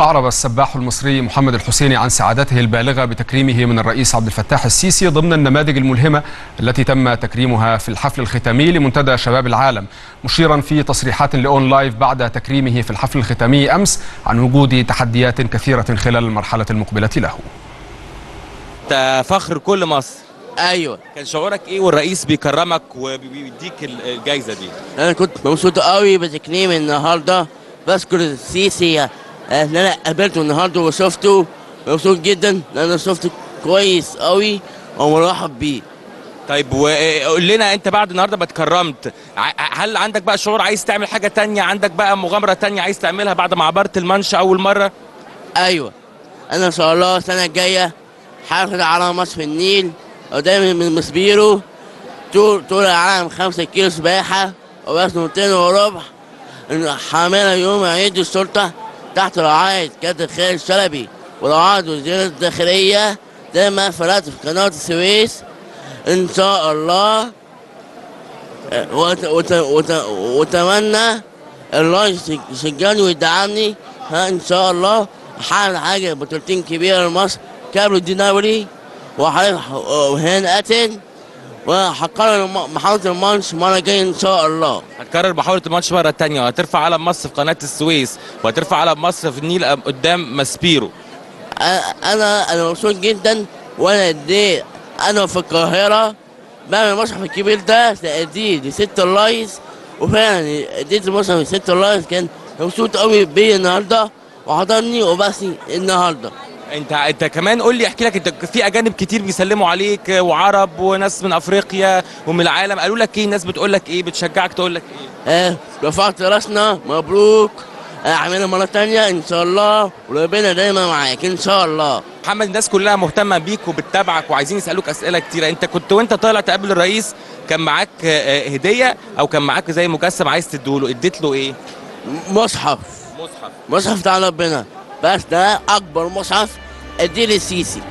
أعرب السباح المصري محمد الحسيني عن سعادته البالغة بتكريمه من الرئيس عبد الفتاح السيسي ضمن النماذج الملهمة التي تم تكريمها في الحفل الختامي لمنتدى شباب العالم، مشيرا في تصريحات لأون لايف بعد تكريمه في الحفل الختامي أمس عن وجود تحديات كثيرة خلال المرحلة المقبلة له. فخر كل مصر. ايوه، كان شعورك ايه والرئيس بيكرمك وبيديك الجايزه دي؟ انا كنت مبسوط قوي بتكريمي النهارده، بشكر السيسي ان انا قابلته النهارده وشفته، مبسوط جدا لان شفته كويس قوي ومرحب بيه. طيب وقول لنا انت بعد النهارده ما اتكرمت، هل عندك بقى شعور عايز تعمل حاجه ثانيه؟ عندك بقى مغامره ثانيه عايز تعملها بعد ما عبرت المانش اول مره؟ ايوه، انا ان شاء الله السنه الجايه هاخد على مصر النيل قدامي من ماسبيرو طول العالم 5 كيلو سباحه ووزن 200 وربع، حاملها يوم عيد السلطه تحت رعايه كابتن خالد شلبي ورعايه وزير الداخليه زي ما فرقت في قناه السويس ان شاء الله. واتمنى الله يشجعني ويدعمني ان شاء الله احقق حاجه بطولتين كبيره لمصر، كابلو ديناوري وهان قتل، وهكرر محاولة المانش مرة جاية إن شاء الله. هتكرر محاولة المانش مرة تانية، وهترفع علم مصر في قناة السويس، وهترفع علم مصر في النيل قدام ماسبيرو. أنا مبسوط جدا، وأنا قد إيه أنا في القاهرة بعمل المصحف الكبير ده أديه لست الريس، وفعلا أديت المصحف لست الريس، كان مبسوط قوي بيا النهارده وحضرني وباسي النهارده. انت كمان قول لي، احكي لك، انت في اجانب كتير بيسلموا عليك وعرب وناس من افريقيا ومن العالم، قالوا لك ايه؟ الناس بتقول لك ايه؟ بتشجعك تقول لك ايه؟ رفعت راسنا، مبروك، اعملها مره ثانيه ان شاء الله، وربنا دايما معاك ان شاء الله. محمد، الناس كلها مهتمه بيك وبتتابعك وعايزين يسالوك اسئله كتيره. انت كنت وانت طالع تقابل الرئيس كان معاك هديه او كان معاك زي مجسم عايز تديه له، اديت له ايه؟ مصحف بتاع ربنا، بس ده أكبر مصحف أديه للسيسي.